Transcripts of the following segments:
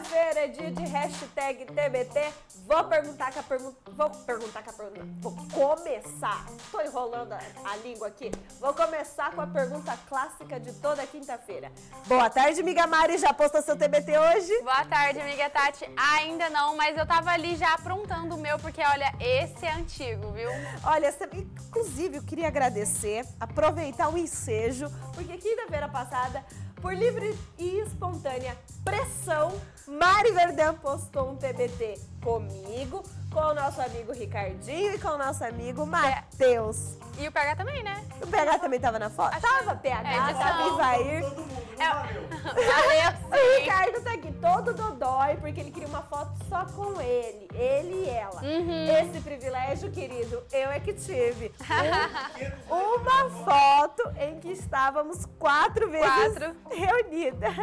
Quinta-feira é dia de hashtag TBT. Vou começar. Tô enrolando a língua aqui. Vou começar com a pergunta clássica de toda quinta-feira. Boa tarde, amiga Mari. Já postou seu TBT hoje? Boa tarde, amiga Tati. Ainda não, mas eu tava ali já aprontando o meu, porque olha, esse é antigo, viu? Olha, inclusive eu queria agradecer, aproveitar o ensejo, porque quinta-feira passada, por livre e espontânea pressão, Mari Verdão postou um TBT comigo, com o nosso amigo Ricardinho e com o nosso amigo Matheus. E o PH também, né? O PH também tava na foto? Tava, PH, tava Isair. O Ricardo tá aqui todo dodói, porque ele queria uma foto só com ele, ele e ela. Uhum. Esse privilégio, querido, eu é que tive. Uma foto em que estávamos quatro vezes reunidas.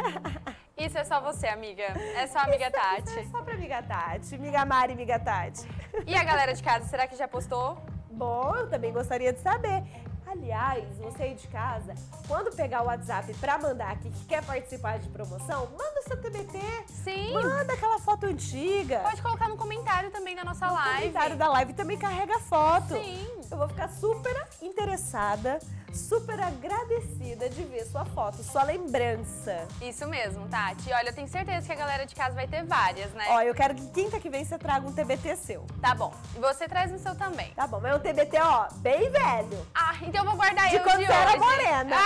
Isso é só você, amiga. É só a amiga Tati. Isso é só pra amiga Tati. Amiga Mari, amiga Tati. E a galera de casa, será que já postou? Bom, eu também gostaria de saber. Aliás, você aí de casa, quando pegar o WhatsApp pra mandar aqui que quer participar de promoção, manda seu TBT. Sim. Manda aquela foto antiga. Pode colocar no comentário também da nossa live. No comentário da live também carrega a foto. Sim. Eu vou ficar super interessada, super agradecida de ver sua foto, sua lembrança. Isso mesmo, Tati. Olha, eu tenho certeza que a galera de casa vai ter várias, né? Ó, eu quero que quinta que vem você traga um TBT seu. Tá bom. E você traz um seu também. Tá bom, mas é um TBT, ó, bem velho. Ah, então eu vou guardar de eu de hoje. De quando era morena.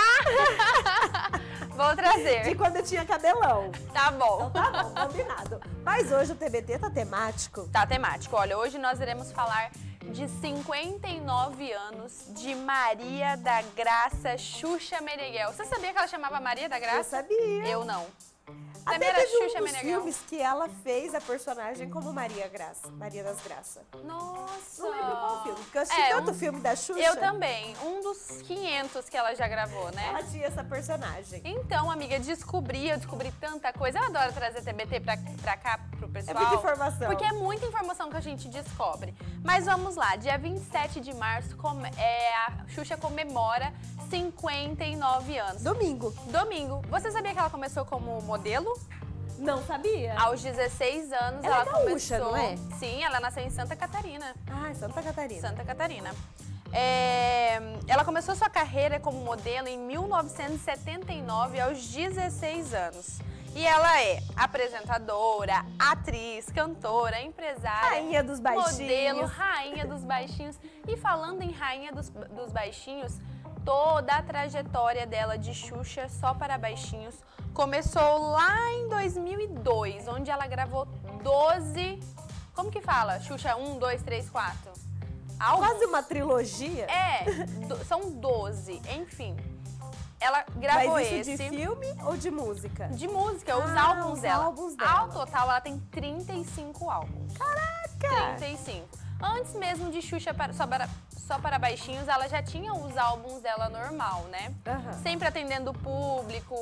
Ah! Vou trazer. De quando eu tinha cabelão. Tá bom. Então tá bom, combinado. Mas hoje o TBT tá temático? Tá temático. Olha, hoje nós iremos falar de 59 anos de Maria da Graça Xuxa Meneghel. Você sabia que ela chamava Maria da Graça? Eu sabia. Eu não. Até teve um dos filmes que ela fez a personagem como Maria das Graça. Nossa! Não lembro qual filme, porque eu assisti tanto filme da Xuxa. Eu também, um dos 500 que ela já gravou, né? Ela tinha essa personagem. Então, amiga, eu descobri tanta coisa. Eu adoro trazer TBT pra cá, pro pessoal. É muita informação. Porque é muita informação que a gente descobre. Mas vamos lá, dia 27 de março, a Xuxa comemora 59 anos. Domingo. Domingo. Você sabia que ela começou como modelo? Não sabia. Aos 16 anos ela começou. Ela é gaúcha, não é? Sim, ela nasceu em Santa Catarina. Ah, Santa Catarina. Santa Catarina. Ela começou sua carreira como modelo em 1979, aos 16 anos. E ela é apresentadora, atriz, cantora, empresária, Rainha dos Baixinhos, modelo, Rainha dos Baixinhos. E falando em Rainha dos Baixinhos, toda a trajetória dela de Xuxa Só Para Baixinhos começou lá em 2002, onde ela gravou 12... Como que fala? Xuxa 1, 2, 3, 4? Algo? Quase uma trilogia. É, são 12, enfim. Ela gravou de filme ou de música? De música, os álbuns dela. Ao total, ela tem 35 álbuns. Caraca! 35. Antes mesmo de Xuxa Só Para Baixinhos, ela já tinha os álbuns dela normal, né? Uhum. Sempre atendendo o público,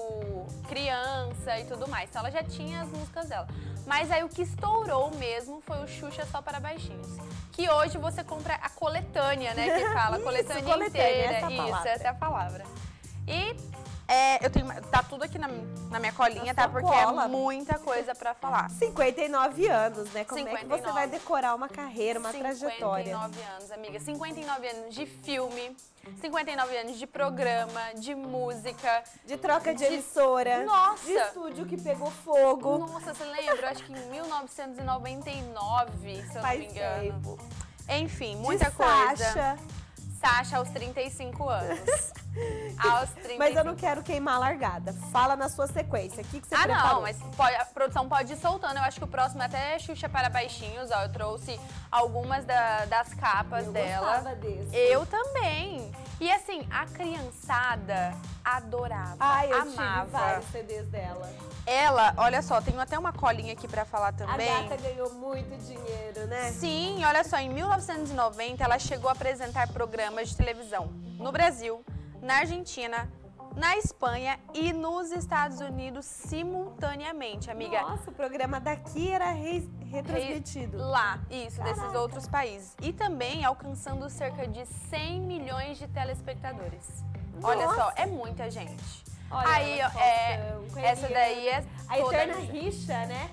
criança e tudo mais. Então ela já tinha as músicas dela. Mas aí o que estourou mesmo foi o Xuxa Só Para Baixinhos. Que hoje você compra a coletânea, né? Que fala, isso, coletânea inteira. Essa é a palavra. E eu tenho, tá tudo aqui na minha colinha, tá? Porque é muita coisa pra falar. 59 anos, né? Como 59. É que você vai decorar uma carreira, uma trajetória? 59 anos, amiga. 59 anos de filme, 59 anos de programa, de música. De troca de emissora. Nossa! De estúdio que pegou fogo. Nossa, você lembra? Eu acho que em 1999, se eu não me engano. Tempo. Enfim, muita coisa. Sasha aos 35 anos. Aos 35. Mas eu não quero queimar a largada. Fala na sua sequência. O que você preparou? Não, mas a produção pode ir soltando. Eu acho que o próximo é até Xuxa Para Baixinhos. Ó, eu trouxe algumas das capas dela. Eu também. E assim, a criançada adorava, amava. Tive vários CDs dela. Ela, olha só, tenho até uma colinha aqui pra falar também. A gata ganhou muito dinheiro, né? Sim, olha só, em 1990 ela chegou a apresentar programas de televisão no Brasil, na Argentina, na Espanha e nos Estados Unidos simultaneamente, amiga. Nossa, o programa daqui era retransmitido. Lá, isso, caraca, desses outros países. E também alcançando cerca de 100 milhões de telespectadores. Nossa. Olha só, é muita gente. Olha, aí, essa daí é toda... A eterna rixa, né?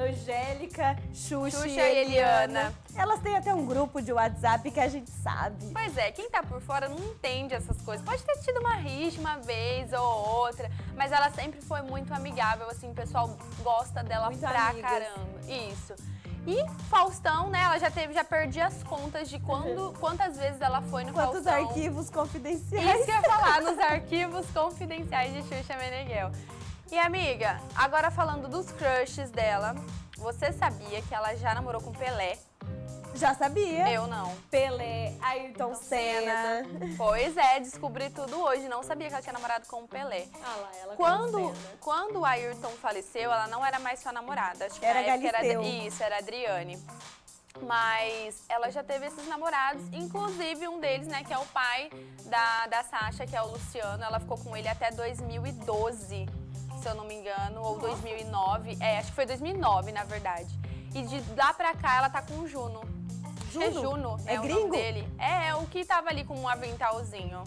Angélica, Xuxa e Eliana. Elas têm até um grupo de WhatsApp que a gente sabe. Pois é, quem tá por fora não entende essas coisas. Pode ter tido uma rixa uma vez ou outra, mas ela sempre foi muito amigável, assim, o pessoal gosta dela muito pra caramba. Isso. E Faustão, né, ela já perdi as contas de quantas vezes ela foi no Faustão. Quantos arquivos confidenciais. Isso que eu ia falar, nos arquivos confidenciais de Xuxa Meneghel. E amiga, agora falando dos crushes dela, você sabia que ela já namorou com Pelé? Já sabia. Eu não. Pelé, Ayrton Senna. Pois é, descobri tudo hoje. Não sabia que ela tinha namorado com o Pelé. Ah lá, ela quando o Ayrton faleceu, ela não era mais sua namorada. Acho que era Galisteu. Isso, era Adriane. Mas ela já teve esses namorados, inclusive um deles, né, que é o pai da Sasha, que é o Luciano. Ela ficou com ele até 2012, se eu não me engano, ou 2009. É, acho que foi 2009, na verdade. E de lá pra cá, ela tá com o Juno. Juno? É Juno, é o gringo? Nome dele. É o que tava ali com um aventalzinho.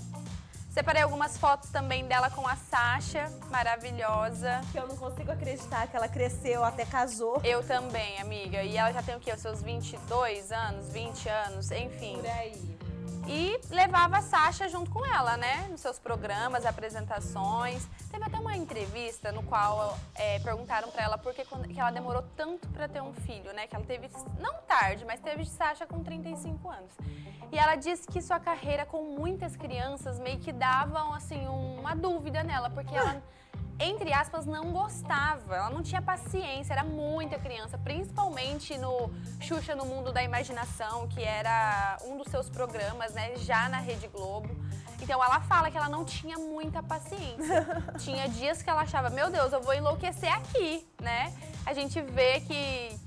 Separei algumas fotos também dela com a Sasha, maravilhosa. Que eu não consigo acreditar que ela cresceu, até casou. Eu também, amiga. E ela já tem o quê? Os seus 22 anos, 20 anos, enfim. Por aí. E levava a Sasha junto com ela, né? Nos seus programas, apresentações. Teve até uma entrevista no qual perguntaram pra ela por que ela demorou tanto pra ter um filho, né? Que ela teve, não tarde, mas teve Sasha com 35 anos. E ela disse que sua carreira com muitas crianças meio que davam, assim, uma dúvida nela, porque ela, entre aspas, não gostava. Ela não tinha paciência, era muita criança, principalmente no Xuxa no Mundo da Imaginação, que era um dos seus programas, né, já na Rede Globo. Então ela fala que ela não tinha muita paciência. Tinha dias que ela achava, meu Deus, eu vou enlouquecer aqui, né? A gente vê que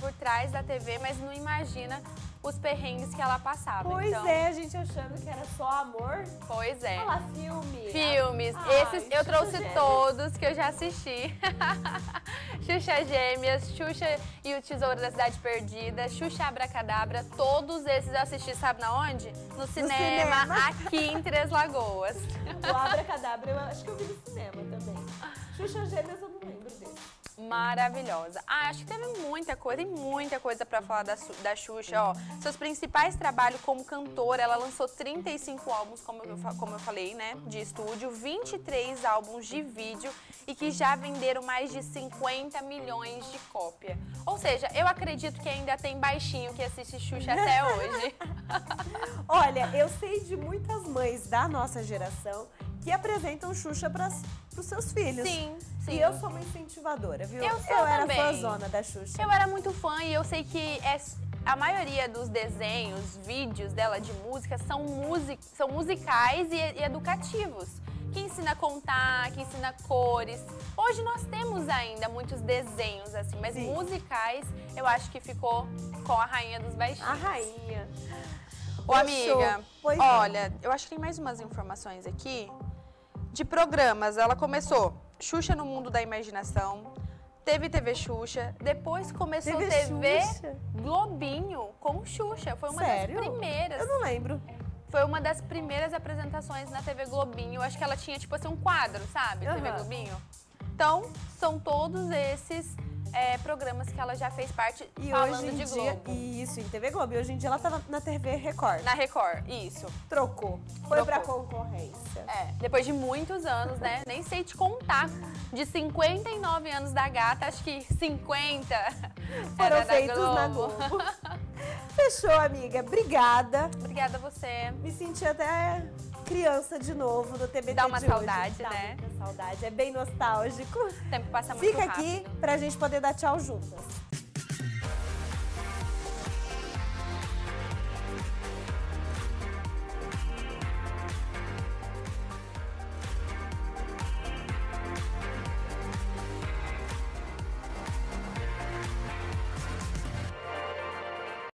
por trás da TV, mas não imagina os perrengues que ela passava. Pois então, é, a gente achando que era só amor. Pois é. Olha lá, filmes. Esses eu trouxe Gêmeas. Todos que eu já assisti. Xuxa Gêmeas, Xuxa e o Tesouro da Cidade Perdida, Xuxa Abracadabra. Todos esses eu assisti, sabe na onde? No cinema, aqui em Três Lagoas. O Abracadabra eu acho que eu vi no cinema também. Xuxa Gêmeas eu não lembro dele. Maravilhosa. Ah, acho que teve muita coisa pra falar da Xuxa, ó. Seus principais trabalhos como cantora, ela lançou 35 álbuns, como eu falei, né, de estúdio, 23 álbuns de vídeo e que já venderam mais de 50 milhões de cópias. Ou seja, eu acredito que ainda tem baixinho que assiste Xuxa até hoje. Olha, eu sei de muitas mães da nossa geração que apresentam Xuxa para os seus filhos. Sim, sim. E eu sou uma incentivadora, viu? Eu era fãzona da Xuxa. Eu era muito fã e eu sei que a maioria dos desenhos, vídeos dela de música são musicais e educativos. Que ensina a contar, que ensina cores. Hoje nós temos ainda muitos desenhos, assim, mas sim, musicais eu acho que ficou com a Rainha dos Baixinhos. A Rainha. Ô, amiga, olha, eu acho que tem mais umas informações aqui. De programas, ela começou Xuxa no Mundo da Imaginação, teve TV Xuxa, depois começou TV Globinho com Xuxa. Foi uma das primeiras. Eu não lembro. Foi uma das primeiras apresentações na TV Globinho. Acho que ela tinha, tipo assim, um quadro, sabe? Uhum. TV Globinho. Então, são todos esses programas que ela já fez parte e falando hoje em de Globo. Dia, isso, em TV Globo. E hoje em dia ela tá na TV Record. Na Record, isso. Trocou. Foi pra concorrência. É, depois de muitos anos, né? Nem sei te contar. De 59 anos da gata, acho que 50 foram feitos na Globo. Fechou, amiga. Obrigada. Obrigada a você. Me senti até criança de novo do TBT de hoje. Dá uma saudade, né? Dá muita saudade. É bem nostálgico. O tempo passa muito rápido. Fica aqui pra gente poder dar tchau juntas.